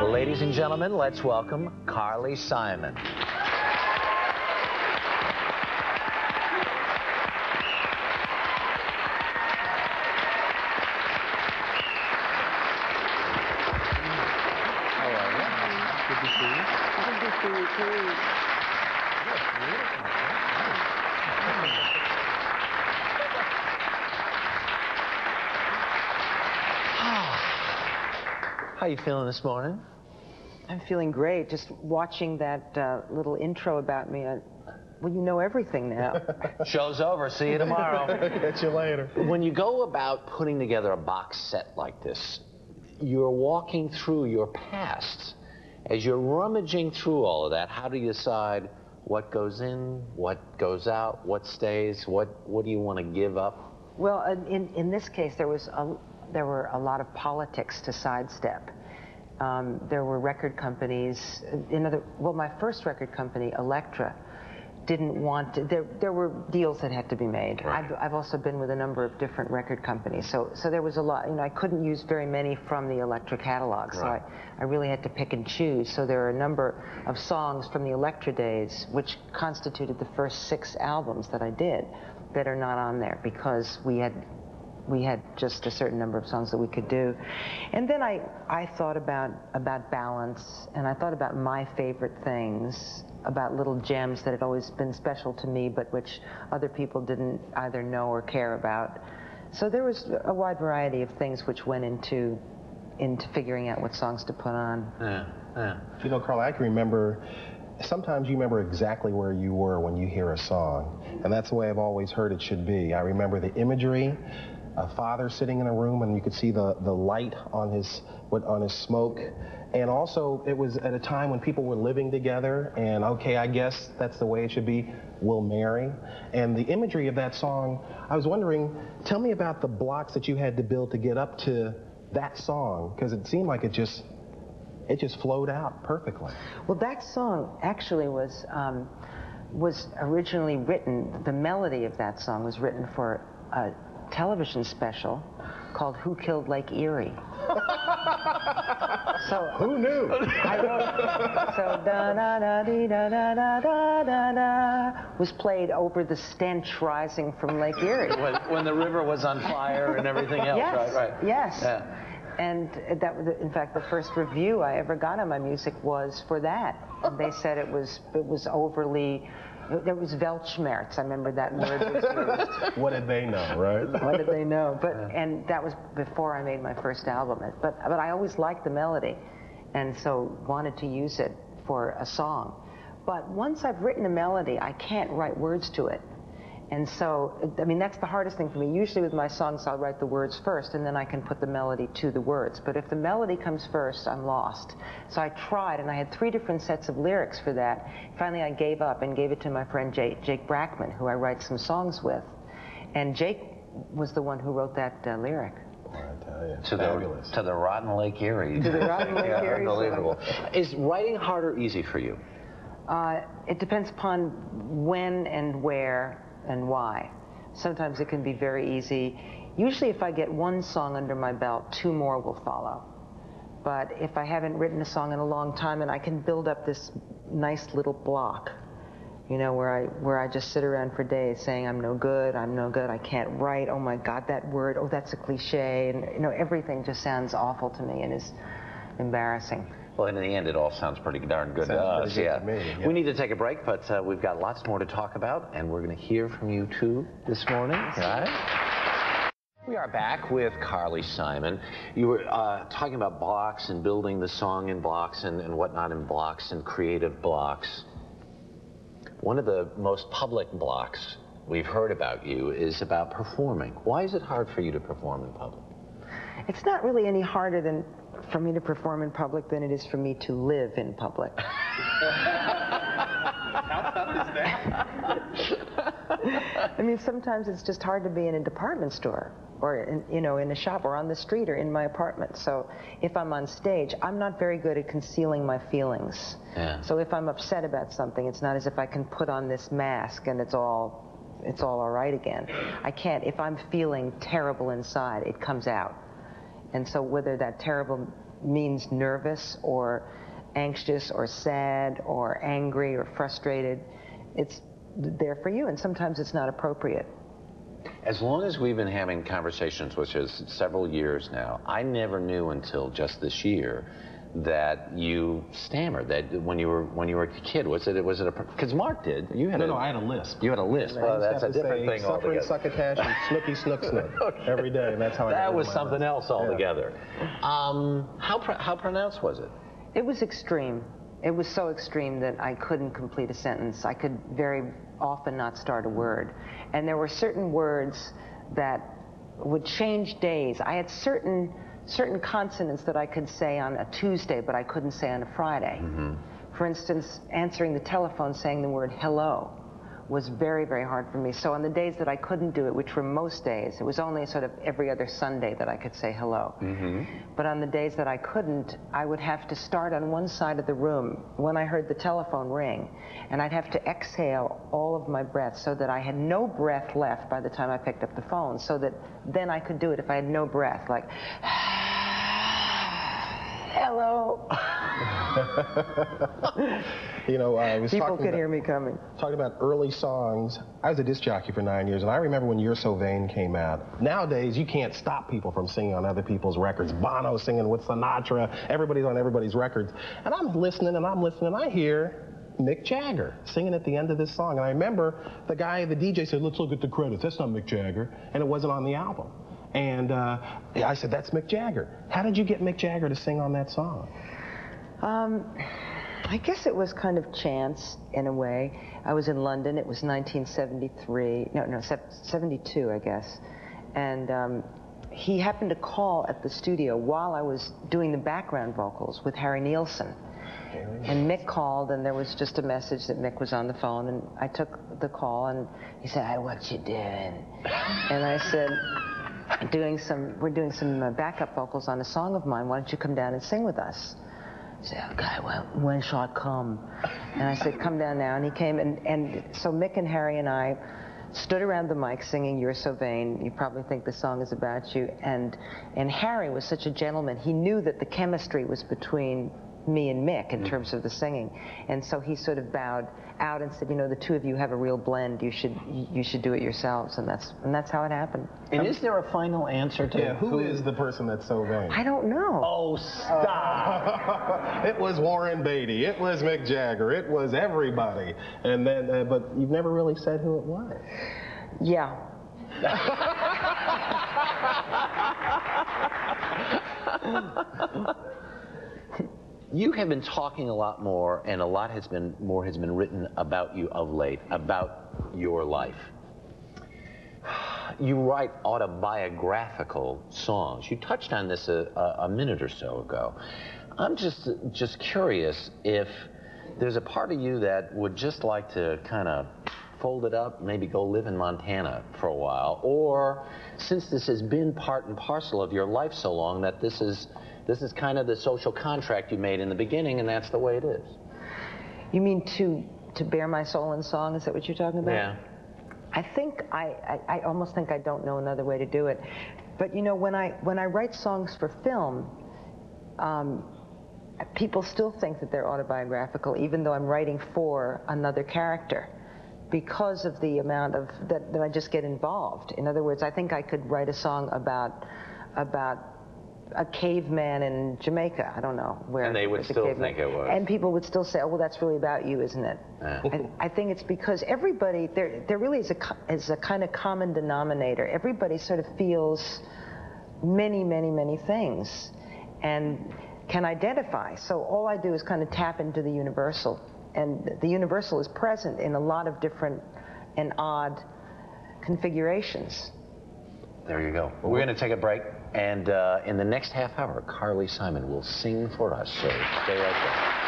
Well, ladies and gentlemen, let's welcome Carly Simon. How are you feeling this morning? I'm feeling great. Just watching that little intro about me. Well, you know everything now. Show's over. See you tomorrow. Catch you later. When you go about putting together a box set like this, you're walking through your past. As you're rummaging through all of that, how do you decide what goes in, what goes out, what stays, what do you want to give up? Well, in this case, there were a lot of politics to sidestep. There were record companies. Well, my first record company, Elektra, didn't want to. There were deals that had to be made. Right. I've also been with a number of different record companies. So there was a lot. You know, I couldn't use very many from the Elektra catalog. So right. I really had to pick and choose. So there are a number of songs from the Elektra days, which constituted the first 6 albums that I did, that are not on there because we had just a certain number of songs that we could do. And then I thought about balance, and I thought about my favorite things, about little gems that had always been special to me, but which other people didn't either know or care about. So there was a wide variety of things which went into figuring out what songs to put on. Yeah, yeah. You know, Carl, I can remember, sometimes you remember exactly where you were when you hear a song, and that's the way I've always heard it should be. I remember the imagery, a father sitting in a room, and you could see the light on his smoke. And also, it was at a time when people were living together, and okay, I guess that's the way it should be, we'll marry. And the imagery of that song, I was wondering, tell me about the blocks that you had to build to get up to that song, because it seemed like it just flowed out perfectly. Well, that song actually was originally written, the melody of that song was written for television special called Who Killed Lake Erie? So who knew? I wrote, so da da da dee da da da da da da was played over the stench rising from Lake Erie when the river was on fire and everything else. Yes, right, right. Yes. Yeah. And that was, in fact, the first review I ever got on my music was for that. And they said it was overly. There was Weltschmerz. I remember that word was used. What did they know, right? What did they know? But and that was before I made my first album. But I always liked the melody, and so wanted to use it for a song. But once I've written a melody, I can't write words to it. And so, I mean, that's the hardest thing for me. Usually with my songs, I'll write the words first, and then I can put the melody to the words. But if the melody comes first, I'm lost. So I tried, and I had 3 different sets of lyrics for that. Finally, I gave up and gave it to my friend Jake Brackman, who I write some songs with. And Jake was the one who wrote that lyric. I tell you, to the rotten Lake Erie. To the rotten Lake Erie. Unbelievable. Is writing hard or easy for you? It depends upon when and where and why. Sometimes it can be very easy. Usually if I get 1 song under my belt, 2 more will follow. But if I haven't written a song in a long time, and I can build up this nice little block, you know, where I just sit around for days saying I'm no good, I can't write, oh my God, that word, oh that's a cliche, and you know, everything just sounds awful to me and is embarrassing. Well, in the end, it all sounds pretty darn good to us. Yeah. Amazing, yeah. We need to take a break, but we've got lots more to talk about, and we're going to hear from you too this morning. Right? We are back with Carly Simon. You were talking about blocks and building the song in blocks and whatnot in blocks and creative blocks. One of the most public blocks we've heard about you is about performing. Why is it hard for you to perform in public? It's not really any harder than for me to perform in public than it is for me to live in public. How tough is that? I mean, sometimes it's just hard to be in a department store or, you know, in a shop or on the street or in my apartment. So if I'm on stage, I'm not very good at concealing my feelings. Yeah. So if I'm upset about something, it's not as if I can put on this mask and it's all right again. I can't. If I'm feeling terrible inside, it comes out. And so whether that terrible means nervous or anxious or sad or angry or frustrated, it's there for you, and sometimes it's not appropriate. As long as we've been having conversations, which is several years now, I never knew until just this year that you stammered, that when you were a kid, was it because Mark did. I had a lisp. You had a lisp. Well, that's a different thing altogether. Suffering, succotash, and slippy, slick, okay. Every day, and that's how I that was something else altogether. Yeah. How pronounced was it? It was extreme. It was so extreme that I couldn't complete a sentence. I could very often not start a word. And there were certain words that would change days. I had certain consonants that I could say on a Tuesday, but I couldn't say on a Friday. Mm-hmm. For instance, answering the telephone, saying the word hello was very, very hard for me. So on the days that I couldn't do it, which were most days, it was only sort of every other Sunday that I could say hello. Mm-hmm. But on the days that I couldn't, I would have to start on one side of the room when I heard the telephone ring, and I'd have to exhale all of my breath so that I had no breath left by the time I picked up the phone, so that then I could do it if I had no breath, like, hello. You know, I was people could hear me coming. Talking about early songs, I was a disc jockey for 9 years, and I remember when You're So Vain came out. Nowadays, you can't stop people from singing on other people's records. Bono singing with Sinatra, everybody's on everybody's records. And I'm listening, and I hear Mick Jagger singing at the end of this song. And I remember the guy, the DJ, said, "Let's look at the credits. That's not Mick Jagger." And it wasn't on the album. And I said, "That's Mick Jagger." How did you get Mick Jagger to sing on that song? I guess it was kind of chance, in a way. I was in London. It was 1973. No, 72, I guess. And he happened to call at the studio while I was doing the background vocals with Harry Nilsson. And Mick called, and there was just a message that Mick was on the phone, and I took the call, and he said, "Hey, what you doing?" And I said, we're doing some backup vocals on a song of mine. Why don't you come down and sing with us? He said, "Okay, well, when shall I come?" And I said, "Come down now." And he came, and so Mick and Harry and I stood around the mic singing "You're So Vain." You probably think the song is about you. And Harry was such a gentleman. He knew that the chemistry was between me and Mick in terms of the singing. And so he sort of bowed out and said, "You know, the two of you have a real blend. You should do it yourselves." And that's how it happened. And is there a final answer to who is the person that's so vain? I don't know. Oh, stop. It was Warren Beatty. It was Mick Jagger. It was everybody. And then but you've never really said who it was. Yeah. You have been talking a lot more, and a lot has been written about you of late, about your life. You write autobiographical songs. You touched on this a minute or so ago. I'm just curious if there's a part of you that would just like to kind of fold it up, maybe go live in Montana for a while, or since this has been part and parcel of your life so long that this is kind of the social contract you made in the beginning, and that's the way it is. You mean to bear my soul in song? Is that what you're talking about? Yeah. I think I almost think I don't know another way to do it. But you know, when I write songs for film, people still think that they're autobiographical, even though I'm writing for another character, because of the amount of that I just get involved. In other words, I think I could write a song about a caveman in Jamaica. I don't know where. And they would still think it was. And people would still say, "Oh, well, that's really about you, isn't it?" Yeah. I think it's because everybody, there really is a kind of common denominator. Everybody sort of feels many, many, many things and can identify. So all I do is kind of tap into the universal. And the universal is present in a lot of different and odd configurations. There you go. Well, we're going to take a break. And in the next half hour, Carly Simon will sing for us, so stay right there.